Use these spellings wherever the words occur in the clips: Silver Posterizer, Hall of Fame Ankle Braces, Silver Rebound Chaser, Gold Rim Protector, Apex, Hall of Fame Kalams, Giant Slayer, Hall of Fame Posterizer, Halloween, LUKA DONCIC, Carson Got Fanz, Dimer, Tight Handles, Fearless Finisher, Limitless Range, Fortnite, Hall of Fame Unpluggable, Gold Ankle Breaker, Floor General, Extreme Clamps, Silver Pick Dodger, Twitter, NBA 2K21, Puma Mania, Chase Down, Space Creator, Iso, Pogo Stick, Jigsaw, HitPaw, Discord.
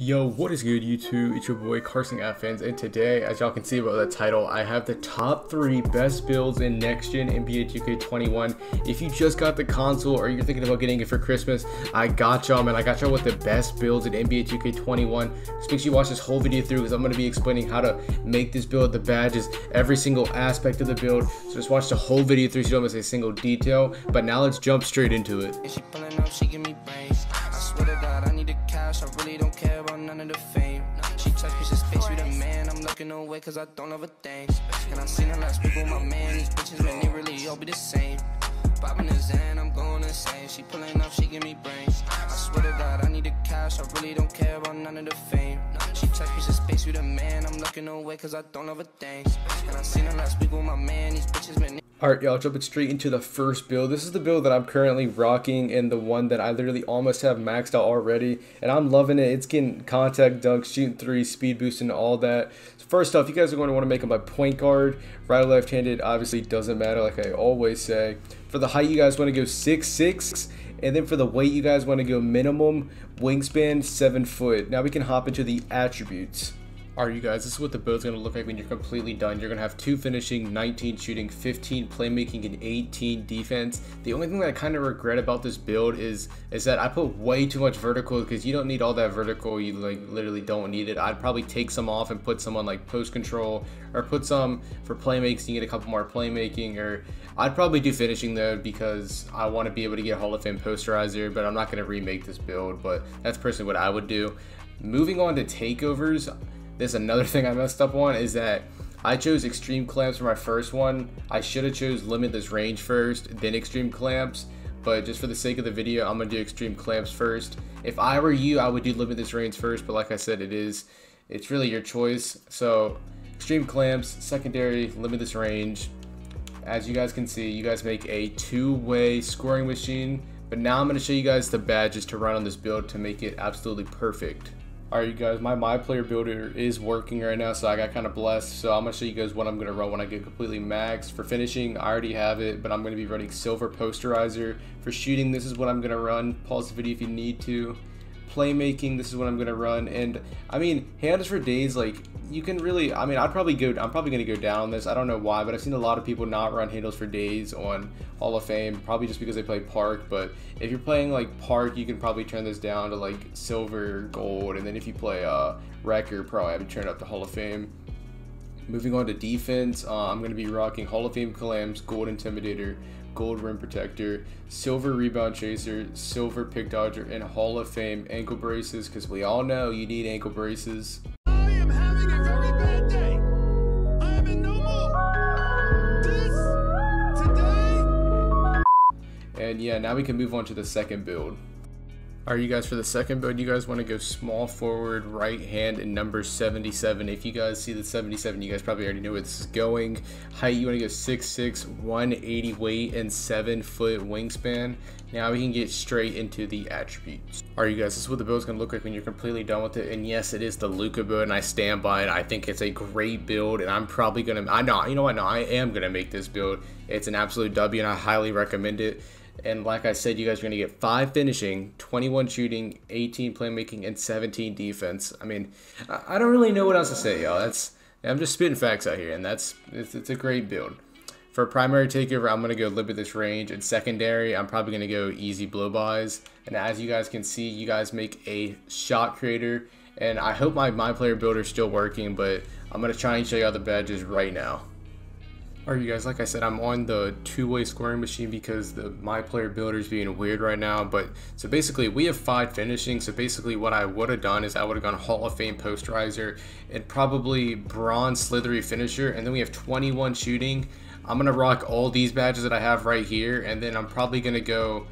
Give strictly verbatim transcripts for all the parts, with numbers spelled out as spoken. Yo, what is good YouTube? It's your boy Carson Got Fanz, and today, as y'all can see about the title, I have the top three best builds in next gen N B A two K twenty-one. If you just got the console or you're thinking about getting it for Christmas, I got y'all, man. I got y'all with the best builds in N B A two K twenty-one. Just make sure you watch this whole video through because I'm going to be explaining how to make this build, the badges, every single aspect of the build. So just watch the whole video through so you don't miss a single detail. But now let's jump straight into it. Is she pulling up? She give me brains. I swear to God, I need the cash. I really don't care. None of the fame. She touched me to space with a man. I'm looking away cause I don't have a thing. And I've seen a lot of people, my man. These bitches, man, they really all be the same. Popping his hand, I'm going insane. She pulling up, she give me brains. I swear to God, I need the cash. I really don't care about none of the fame. She touched me to space with a man. I'm looking away cause I don't have a thing. And I've seen a lot of people, my man. These bitches, man. Alright y'all, jumping straight into the first build. This is the build that I'm currently rocking and the one that I literally almost have maxed out already. And I'm loving it. It's getting contact, dunk, shooting three, speed boost, and all that. So first off, you guys are going to want to make him a point guard. Right or left-handed obviously doesn't matter, like I always say. For the height, you guys want to go six six. And then for the weight, you guys want to go minimum wingspan seven foot. Now we can hop into the attributes. Alright you guys, this is what the build's going to look like when you're completely done. You're going to have two finishing, nineteen shooting, fifteen playmaking, and eighteen defense. The only thing that I kind of regret about this build is is that I put way too much vertical, because you don't need all that vertical. You like literally don't need it. I'd probably take some off and put some on like post control, or put some for playmaking so you get a couple more playmaking, or I'd probably do finishing though because I want to be able to get Hall of Fame Posterizer, but I'm not going to remake this build, but that's personally what I would do. Moving on to takeovers. This is another thing I messed up on, is that I chose Extreme Clamps for my first one. I should have chose Limitless Range first, then Extreme Clamps, but just for the sake of the video, I'm gonna do Extreme Clamps first. If I were you, I would do Limitless Range first, but like I said, it is, it's really your choice. So Extreme Clamps, secondary, Limitless Range. As you guys can see, you guys make a two-way scoring machine, but now I'm gonna show you guys the badges to run on this build to make it absolutely perfect. Alright you guys, my my player builder is working right now, so I got kind of blessed. So I'm going to show you guys what I'm going to run when I get completely maxed. For finishing, I already have it, but I'm going to be running Silver Posterizer. For shooting, this is what I'm going to run. Pause the video if you need to. Playmaking, this is what I'm going to run. And I mean, handles for days, like you can really, I mean, I'd probably go, I'm probably going to go down on this. I don't know why, but I've seen a lot of people not run handles for days on Hall of Fame, probably just because they play park. But if you're playing like park, you can probably turn this down to like silver, gold, and then if you play uh rec, you're probably have to turn it up to Hall of Fame. Moving on to defense, uh, I'm going to be rocking Hall of Fame Kalams, Gold Intimidator, Gold Rim Protector, Silver Rebound Chaser, Silver Pick Dodger, and Hall of Fame Ankle Braces, because we all know you need ankle braces. I am having a very bad day. I am in no more. This, today. And yeah, now we can move on to the second build. Alright you guys, for the second build, you guys want to go small forward, right hand, and number seventy-seven. If you guys see the seventy-seven, you guys probably already know where this is going. Height, you want to go six six, one eighty weight, and seven foot wingspan. Now we can get straight into the attributes. Alright you guys, this is what the build is going to look like when you're completely done with it. And yes, it is the Luka build, and I stand by it. I think it's a great build, and I'm probably going to, I know, you know what, no, I am going to make this build. It's an absolute W, and I highly recommend it. And like I said, you guys are going to get five finishing, twenty-one shooting, eighteen playmaking, and seventeen defense. I mean, I don't really know what else to say, y'all. That's, I'm just spitting facts out here, and that's, it's, it's a great build. For primary takeover, I'm going to go Limitless Range, and secondary, I'm probably going to go easy blow-bys. And as you guys can see, you guys make a shot creator, and I hope my my player builder is still working, but I'm going to try and show you all the badges right now. Alright you guys, like I said, I'm on the two-way scoring machine because the my player builder is being weird right now. But so basically we have five finishing, so basically what I would have done is I would have gone Hall of Fame Posterizer and probably Bronze Slithery Finisher, and then we have twenty-one shooting. I'm gonna rock all these badges that I have right here, and then I'm probably gonna go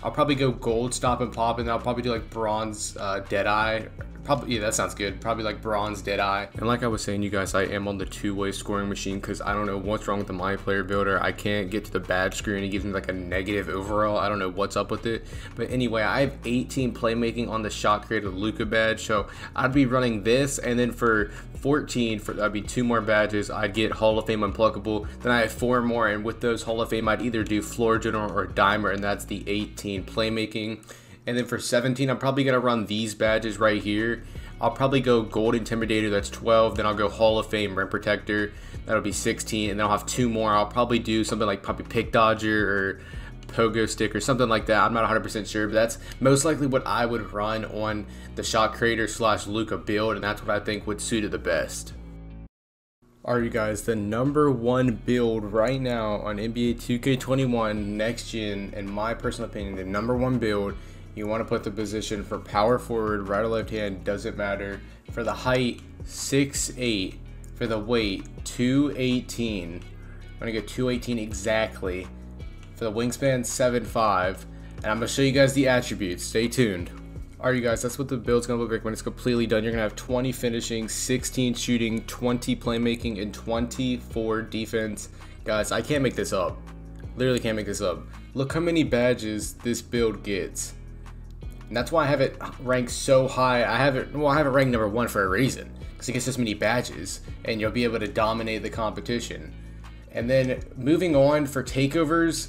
I'll probably go Gold Stop and Pop, and then I'll probably do like Bronze uh, Deadeye. Probably, yeah, that sounds good. Probably like Bronze Deadeye. And like I was saying, you guys, I am on the two-way scoring machine because I don't know what's wrong with the My Player Builder. I can't get to the badge screen. It gives me like a negative overall. I don't know what's up with it. But anyway, I have eighteen playmaking on the Shot Creator Luka badge. So I'd be running this, and then for fourteen, for that'd be two more badges. I'd get Hall of Fame Unpluggable. Then I have four more, and with those Hall of Fame, I'd either do Floor General or Dimer, and that's the eighteen playmaking. And then for seventeen, I'm probably going to run these badges right here. I'll probably go Gold Intimidator, that's twelve, then I'll go Hall of Fame Rim Protector, that'll be sixteen, and then I'll have two more. I'll probably do something like probably Pick Dodger or Pogo Stick or something like that. I'm not one hundred percent sure, but that's most likely what I would run on the Shot Creator slash Luca build, and that's what I think would suit it the best. Alright you guys, the number one build right now on N B A two K twenty-one next gen, in my personal opinion, the number one build, you want to put the position for power forward, right or left hand, doesn't matter. For the height, six eight. For the weight, two eighteen. I'm going to go two eighteen exactly. For the wingspan, seven five. And I'm going to show you guys the attributes. Stay tuned. Alright you guys, that's what the build's going to look like when it's completely done. You're going to have twenty finishing, sixteen shooting, twenty playmaking, and twenty-four defense. Guys, I can't make this up. Literally can't make this up. Look how many badges this build gets. And that's why I have it ranked so high. I have it, well, I have it ranked number one for a reason. Because it gets this many badges, and you'll be able to dominate the competition. And then moving on for takeovers,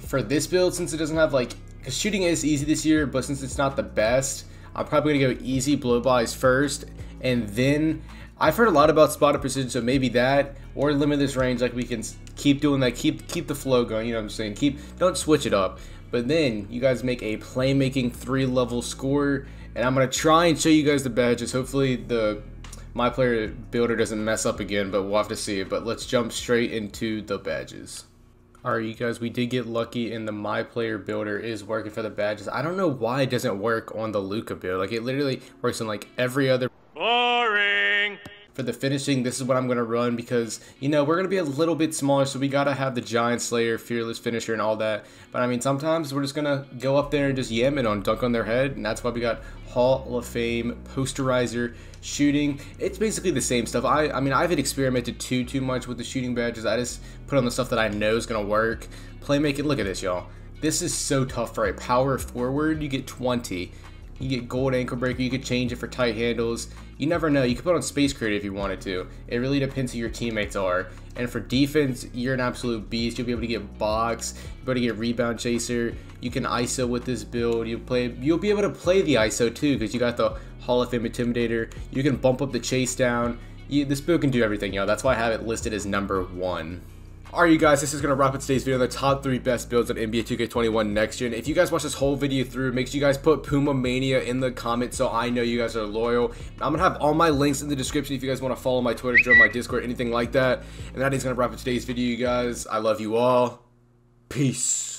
for this build, since it doesn't have like... Because shooting is easy this year, but since it's not the best, I'm probably going to go easy blow-bys first. And then, I've heard a lot about spot-up precision, so maybe that, or Limitless Range, like we can keep doing that, keep keep the flow going, you know what I'm saying? Keep Don't switch it up. But then, you guys make a playmaking three-level score, and I'm going to try and show you guys the badges. Hopefully, the my player builder doesn't mess up again, but we'll have to see. But let's jump straight into the badges. Alright you guys, we did get lucky and the My Player Builder is working for the badges. I don't know why it doesn't work on the Luca build. Like, it literally works on like every other... Boring! For the finishing, this is what I'm going to run because, you know, we're going to be a little bit smaller, so we got to have the Giant Slayer, Fearless Finisher, and all that. But I mean, sometimes we're just going to go up there and just yam it on, dunk on their head, and that's why we got Hall of Fame Posterizer, shooting. It's basically the same stuff. I, I mean, I haven't experimented too, too much with the shooting badges. I just put on the stuff that I know is going to work. Playmaking, look at this, y'all. This is so tough for a power forward. You get twenty. You get Gold Ankle Breaker. You could change it for Tight Handles. You never know. You could put on Space Creator if you wanted to. It really depends who your teammates are. And for defense, you're an absolute beast. You'll be able to get box. You'll be able to get Rebound Chaser. You can I S O with this build. You play. You'll be able to play the I S O too because you got the Hall of Fame Intimidator. You can bump up the Chase Down. You, this build can do everything, y'all. That's why I have it listed as number one. Alright you guys, this is going to wrap up today's video on the top three best builds on N B A two K twenty-one next gen. If you guys watch this whole video through, make sure you guys put Puma Mania in the comments so I know you guys are loyal. I'm going to have all my links in the description if you guys want to follow my Twitter, join my Discord, anything like that. And that is going to wrap up today's video, you guys. I love you all. Peace.